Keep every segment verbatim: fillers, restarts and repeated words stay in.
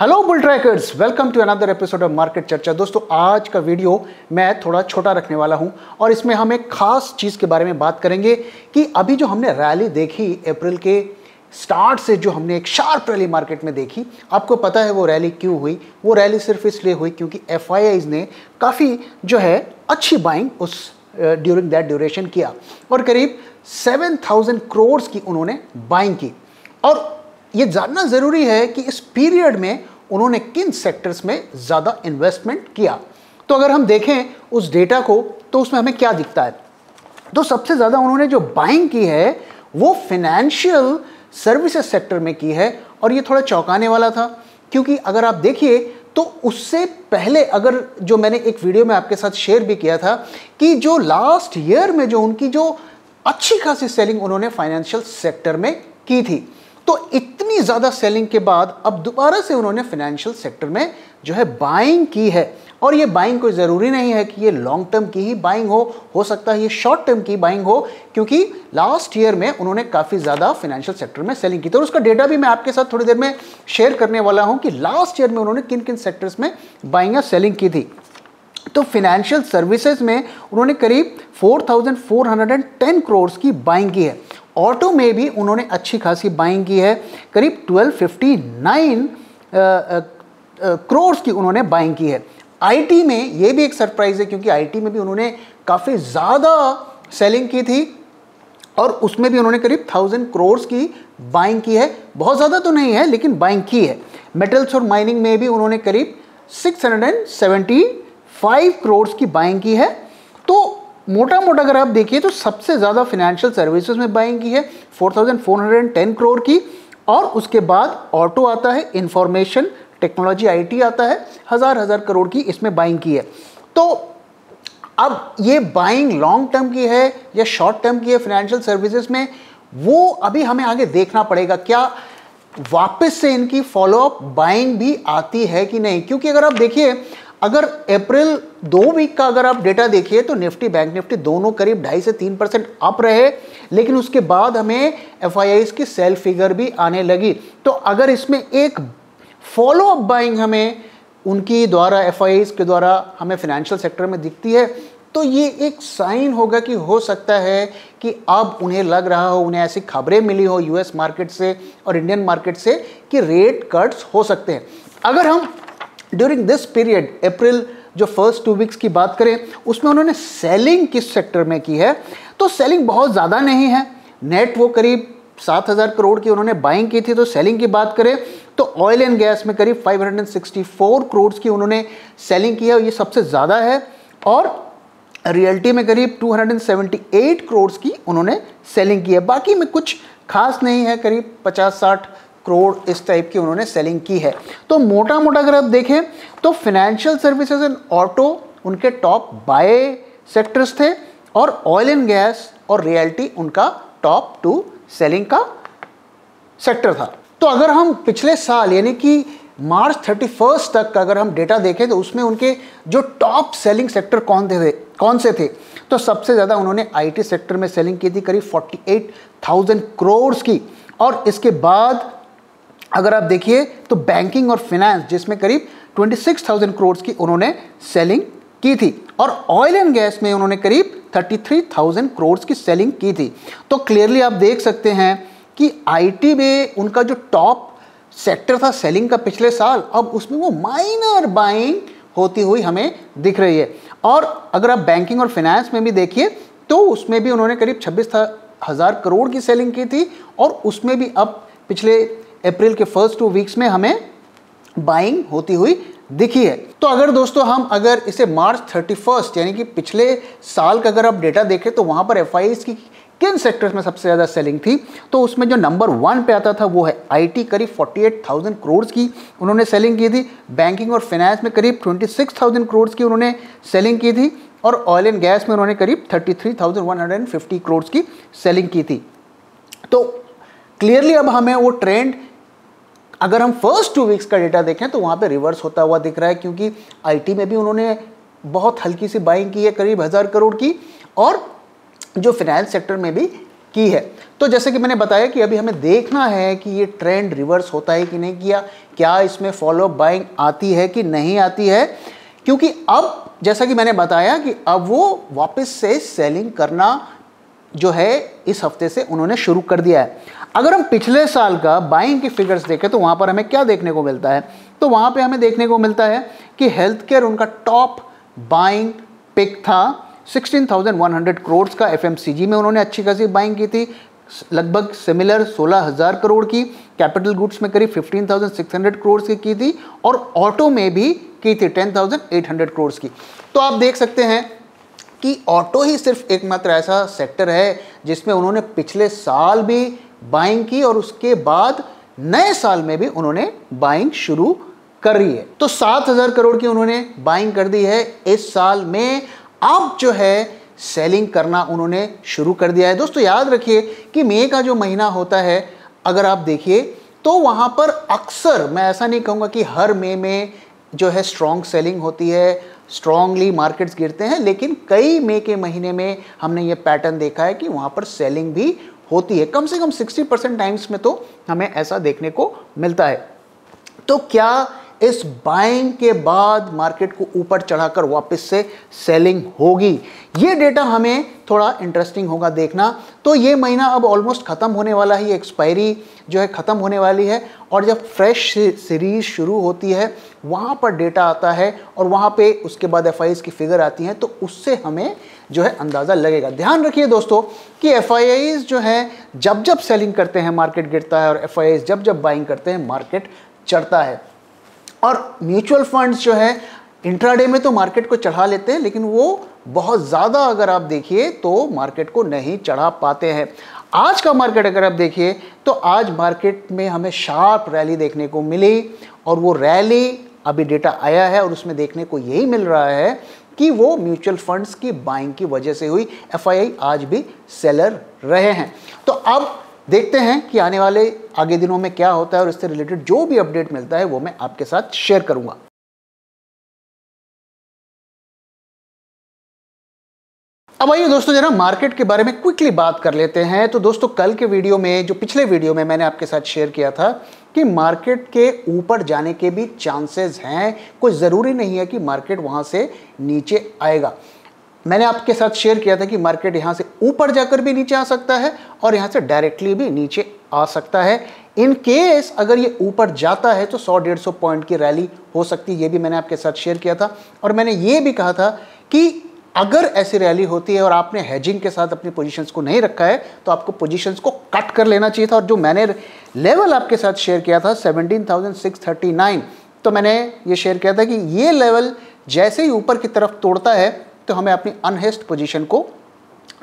Hello bull trackers, welcome to another episode of market चर्चा। दोस्तों, आज का वीडियो मैं थोड़ा छोटा रखने वाला हूं और इसमें हम एक खास चीज़ के बारे में बात करेंगे कि अभी जो हमने रैली देखी अप्रैल के स्टार्ट से, जो हमने एक शार्प रैली मार्केट में देखी, आपको पता है वो रैली क्यों हुई। वो रैली सिर्फ इसलिए हुई क्योंकि एफ आई आईज़ ने काफ़ी जो है अच्छी बाइंग उस ड्यूरिंग दैट ड्यूरेशन किया और करीब सेवन थाउजेंड करोड़ की उन्होंने बाइंग की। और ये जानना ज़रूरी है कि इस पीरियड में उन्होंने किन सेक्टर्स में ज़्यादा इन्वेस्टमेंट किया। तो अगर हम देखें उस डेटा को तो उसमें हमें क्या दिखता है, तो सबसे ज़्यादा उन्होंने जो बाइंग की है वो फाइनेंशियल सर्विसेज सेक्टर में की है। और ये थोड़ा चौंकाने वाला था क्योंकि अगर आप देखिए तो उससे पहले, अगर जो मैंने एक वीडियो में आपके साथ शेयर भी किया था कि जो लास्ट ईयर में जो उनकी जो अच्छी खासी सेलिंग उन्होंने फाइनेंशियल सेक्टर में की थी, तो इतनी ज़्यादा सेलिंग के बाद अब दोबारा से उन्होंने फाइनेंशियल सेक्टर में जो है बाइंग की है। और ये बाइंग कोई ज़रूरी नहीं है कि ये लॉन्ग टर्म की ही बाइंग हो हो सकता है ये शॉर्ट टर्म की बाइंग हो, क्योंकि लास्ट ईयर में उन्होंने काफ़ी ज़्यादा फाइनेंशियल सेक्टर में सेलिंग की थी। और उसका डेटा भी मैं आपके साथ थोड़ी देर में शेयर करने वाला हूँ कि लास्ट ईयर में उन्होंने किन किन सेक्टर्स में बाइंग या सेलिंग की थी। तो फिनेंशियल सर्विसेज में उन्होंने करीब four thousand four hundred and ten crore की बाइंग की है। ऑटो में भी उन्होंने अच्छी खासी बाइंग की है, करीब ट्वेल्व फिफ्टी नाइन करोड़ की उन्होंने बाइंग की है। आईटी में ये भी एक सरप्राइज़ है क्योंकि आईटी में भी उन्होंने काफ़ी ज़्यादा सेलिंग की थी और उसमें भी उन्होंने करीब थाउजेंड करोड़ की बाइंग की है। बहुत ज़्यादा तो नहीं है लेकिन बाइंग की है। मेटल्स और माइनिंग में भी उन्होंने करीब six hundred and seventy five crore की बाइंग की है। तो मोटा मोटा अगर आप देखिए तो सबसे ज़्यादा फाइनेंशियल सर्विसेज में बाइंग की है four thousand four hundred ten crore की, और उसके बाद ऑटो आता है, इंफॉर्मेशन टेक्नोलॉजी आईटी आता है, हज़ार हज़ार करोड़ की इसमें बाइंग की है। तो अब ये बाइंग लॉन्ग टर्म की है या शॉर्ट टर्म की है फाइनेंशियल सर्विसेज में, वो अभी हमें आगे देखना पड़ेगा, क्या वापस से इनकी फॉलोअप बाइंग भी आती है कि नहीं। क्योंकि अगर आप देखिए, अगर अप्रैल दो वीक का अगर आप डेटा देखिए तो निफ्टी बैंक निफ्टी दोनों करीब ढाई से तीन परसेंट अप रहे, लेकिन उसके बाद हमें एफ आई आईज की सेल फिगर भी आने लगी। तो अगर इसमें एक फॉलो अप बाइंग हमें उनकी द्वारा एफ आई आईज के द्वारा हमें फाइनेंशियल सेक्टर में दिखती है, तो ये एक साइन होगा कि हो सकता है कि अब उन्हें लग रहा हो, उन्हें ऐसी खबरें मिली हो यूएस मार्केट से और इंडियन मार्केट से कि रेट कट्स हो सकते हैं। अगर हम ड्यूरिंग दिस पीरियड अप्रैल जो फर्स्ट टू वीक्स की बात करें, उसमें उन्होंने सेलिंग किस सेक्टर में की है, तो सेलिंग बहुत ज़्यादा नहीं है। नेट वो करीब सात हज़ार करोड़ की उन्होंने बाइंग की थी। तो सेलिंग की बात करें तो ऑयल एंड गैस में करीब five hundred sixty four crore की उन्होंने सेलिंग की है, ये सबसे ज़्यादा है। और रियल्टी में करीब two hundred seventy eight crore की उन्होंने सेलिंग की है। बाकी में कुछ खास नहीं है, करीब पचास साठ करोड़ इस टाइप की उन्होंने सेलिंग की है। तो मोटा मोटा अगर आप देखें तो फिनेंशियल सर्विसेज एंड ऑटो उनके टॉप बाय सेक्टर्स थे और ऑयल एंड गैस और रियल्टी उनका टॉप टू सेलिंग का सेक्टर था। तो अगर हम पिछले साल यानी कि मार्च थर्टी फर्स्ट तक का अगर हम डेटा देखें तो उसमें उनके जो टॉप सेलिंग सेक्टर कौन थे कौन से थे तो सबसे ज़्यादा उन्होंने आईटी सेक्टर में सेलिंग की थी, करीब फोर्टी एट थाउजेंड करोड़ की। और इसके बाद अगर आप देखिए तो बैंकिंग और फिनेंस, जिसमें करीब ट्वेंटी सिक्स थाउजेंड करोड़ की उन्होंने सेलिंग की थी, और ऑयल एंड गैस में उन्होंने करीब थर्टी थ्री थाउजेंड करोड़ की सेलिंग की थी। तो क्लियरली आप देख सकते हैं कि आईटी में उनका जो टॉप सेक्टर था सेलिंग का पिछले साल, अब उसमें वो माइनर बाइंग होती हुई हमें दिख रही है। और अगर आप बैंकिंग और फिनेंस में भी देखिए तो उसमें भी उन्होंने करीब छब्बीस हज़ार करोड़ की सेलिंग की थी, और उसमें भी अब पिछले अप्रैल के फर्स्ट टू वीक्स में हमें बाइंग होती हुई दिखी है। तो अगर दोस्तों हम अगर इसे मार्च थर्टी फर्स्ट यानी कि पिछले साल का अगर आप डेटा देखें तो वहाँ पर एफ आई आईज की किन सेक्टर्स में सबसे ज़्यादा सेलिंग थी, तो उसमें जो नंबर वन पे आता था वो है आईटी, करीब फोर्टी एट थाउजेंड करोड़ की उन्होंने सेलिंग की थी। बैंकिंग और फाइनेंस में करीब ट्वेंटी सिक्स थाउजेंड करोड़ की उन्होंने सेलिंग की थी, और ऑयल एंड गैस में उन्होंने करीब thirty three thousand one hundred fifty crore की सेलिंग की थी। तो क्लियरली अब हमें वो ट्रेंड, अगर हम फर्स्ट टू वीक्स का डेटा देखें तो वहाँ पे रिवर्स होता हुआ दिख रहा है, क्योंकि आईटी में भी उन्होंने बहुत हल्की सी बाइंग की है, करीब हज़ार करोड़ की, और जो फाइनेंस सेक्टर में भी की है। तो जैसे कि मैंने बताया कि अभी हमें देखना है कि ये ट्रेंड रिवर्स होता है कि नहीं किया, क्या इसमें फॉलो बाइंग आती है कि नहीं आती है, क्योंकि अब जैसा कि मैंने बताया कि अब वो वापस से सेलिंग करना जो है इस हफ्ते से उन्होंने शुरू कर दिया है। अगर हम पिछले साल का बाइंग की फिगर्स देखें तो वहाँ पर हमें क्या देखने को मिलता है, तो वहाँ पे हमें देखने को मिलता है कि हेल्थ केयर उनका टॉप बाइंग पिक था, सोलह हज़ार एक सौ करोड़ का एफएमसीजी में उन्होंने अच्छी खासी बाइंग की थी, लगभग सिमिलर सोलह हज़ार करोड़ की, कैपिटल गुड्स में करीब पंद्रह हज़ार छह सौ करोड़ की की थी और ऑटो में भी की थी दस हज़ार आठ सौ करोड़ की। तो आप देख सकते हैं कि ऑटो ही सिर्फ एकमात्र ऐसा सेक्टर है जिसमें उन्होंने पिछले साल भी बाइंग की और उसके बाद नए साल में भी उन्होंने बाइंग शुरू कर रही है। तो सात हज़ार करोड़ की उन्होंने बाइंग कर दी है इस साल में। अब जो है सेलिंग करना उन्होंने शुरू कर दिया है। दोस्तों याद रखिए कि मई का जो महीना होता है अगर आप देखिए तो वहाँ पर अक्सर, मैं ऐसा नहीं कहूँगा कि हर मई में जो है स्ट्रॉन्ग सेलिंग होती है, स्ट्रांगली मार्केट्स गिरते हैं, लेकिन कई मई के महीने में हमने ये पैटर्न देखा है कि वहाँ पर सेलिंग भी होती है, कम से कम साठ परसेंट टाइम्स में तो हमें ऐसा देखने को मिलता है। तो क्या इस बाइंग के बाद मार्केट को ऊपर चढ़ाकर वापस से सेलिंग होगी? ये डेटा हमें थोड़ा इंटरेस्टिंग होगा देखना। तो ये महीना अब ऑलमोस्ट ख़त्म होने वाला है, एक्सपायरी जो है ख़त्म होने वाली है और जब फ्रेश सीरीज़ शुरू होती है वहाँ पर डेटा आता है और वहाँ पे उसके बाद एफ आई आई की फिगर आती हैं, तो उससे हमें जो है अंदाज़ा लगेगा। ध्यान रखिए दोस्तों कि एफ आई आई जो हैं जब जब सेलिंग करते हैं मार्केट गिरता है और एफ आई आई जब जब बाइंग करते हैं मार्केट चढ़ता है। और म्यूचुअल फंड्स जो है इंट्राडे में तो मार्केट को चढ़ा लेते हैं, लेकिन वो बहुत ज़्यादा अगर आप देखिए तो मार्केट को नहीं चढ़ा पाते हैं। आज का मार्केट अगर आप देखिए तो आज मार्केट में हमें शार्प रैली देखने को मिली और वो रैली अभी डेटा आया है और उसमें देखने को यही मिल रहा है कि वो म्यूचुअल फंड्स की बाइंग की वजह से हुई। एफ आई आई आज भी सेलर रहे हैं। तो अब देखते हैं कि आने वाले आगे दिनों में क्या होता है और इससे रिलेटेड जो भी अपडेट मिलता है वो मैं आपके साथ शेयर करूंगा। अब आइए दोस्तों जरा मार्केट के बारे में क्विकली बात कर लेते हैं। तो दोस्तों कल के वीडियो में, जो पिछले वीडियो में मैंने आपके साथ शेयर किया था कि मार्केट के ऊपर जाने के भी चांसेस हैं, कोई ज़रूरी नहीं है कि मार्केट वहाँ से नीचे आएगा। मैंने आपके साथ शेयर किया था कि मार्केट यहाँ से ऊपर जाकर भी नीचे आ सकता है और यहाँ से डायरेक्टली भी नीचे आ सकता है। इन केस अगर ये ऊपर जाता है तो सौ डेढ़ सौ पॉइंट की रैली हो सकती है, ये भी मैंने आपके साथ शेयर किया था। और मैंने ये भी कहा था कि अगर ऐसी रैली होती है और आपने हेजिंग के साथ अपनी पोजीशंस को नहीं रखा है तो आपको पोजीशंस को कट कर लेना चाहिए था। और जो मैंने लेवल आपके साथ शेयर किया था सत्रह हज़ार छह सौ उनतालीस, तो मैंने ये शेयर किया था कि ये लेवल जैसे ही ऊपर की तरफ तोड़ता है तो हमें अपनी अनहेस्ट पोजीशन को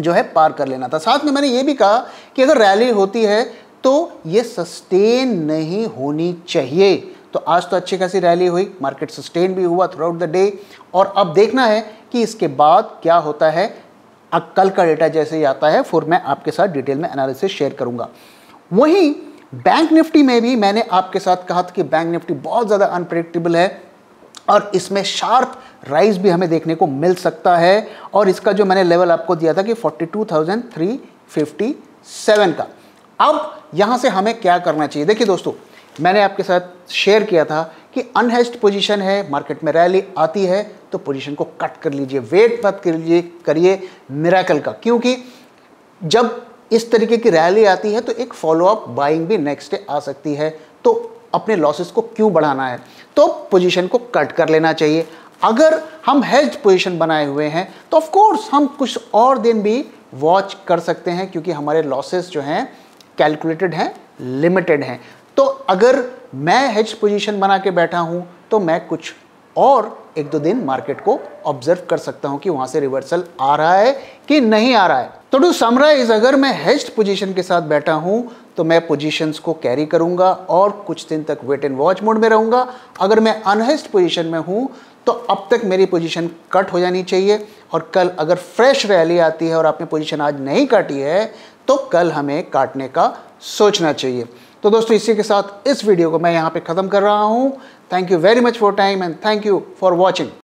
जो है पार कर लेना था। साथ में मैंने ये भी कहा कि अगर रैली होती है तो ये सस्टेन नहीं होनी चाहिए। तो आज तो अच्छी खासी रैली हुई, मार्केट सस्टेन भी हुआ थ्रू आउट द डे और अब देखना है कि इसके बाद क्या होता है। अब कल का डेटा जैसे ही आता है फिर मैं आपके साथ डिटेल में एनालिसिस शेयर करूँगा। वहीं बैंक निफ्टी में भी मैंने आपके साथ कहा था कि बैंक निफ्टी बहुत ज़्यादा अनप्रेडिक्टेबल है और इसमें शार्प राइज भी हमें देखने को मिल सकता है। और इसका जो मैंने लेवल आपको दिया था कि बयालीस हज़ार तीन सौ सत्तावन का, अब यहाँ से हमें क्या करना चाहिए? देखिए दोस्तों मैंने आपके साथ शेयर किया था कि अनहेज्ड पोजीशन है, मार्केट में रैली आती है तो पोजीशन को कट कर लीजिए, वेट मत करिए करिए मिरेकल का, क्योंकि जब इस तरीके की रैली आती है तो एक फॉलोअप बाइंग भी नेक्स्ट डे आ सकती है। तो अपने लॉसेस को क्यों बढ़ाना है, तो पोजीशन को कट कर लेना चाहिए। अगर हम हेज पोजीशन बनाए हुए हैं तो ऑफ कोर्स हम कुछ और दिन भी वॉच कर सकते हैं क्योंकि हमारे लॉसेस जो हैं कैलकुलेटेड हैं, लिमिटेड हैं। तो अगर मैं हेज पोजीशन बना के बैठा हूं तो मैं कुछ और एक दो दिन मार्केट को ऑब्जर्व कर सकता हूं कि वहां से रिवर्सल आ रहा है कि नहीं आ रहा है। तो टू समराइज, अगर मैं हेज्ड पोजीशन के साथ बैठा हूं तो मैं पोजीशंस को कैरी करूंगा और कुछ दिन तक वेट एंड वॉच मोड में रहूंगा। अगर मैं अनहेज्ड पोजीशन में हूं तो अब तक मेरी पोजीशन कट हो जानी चाहिए और कल अगर फ्रेश रैली आती है और आपने पोजीशन आज नहीं काटी है तो कल हमें काटने का सोचना चाहिए। तो दोस्तों इसी के साथ इस वीडियो को मैं यहाँ पे ख़त्म कर रहा हूँ। Thank you very much for time and thank you for watching.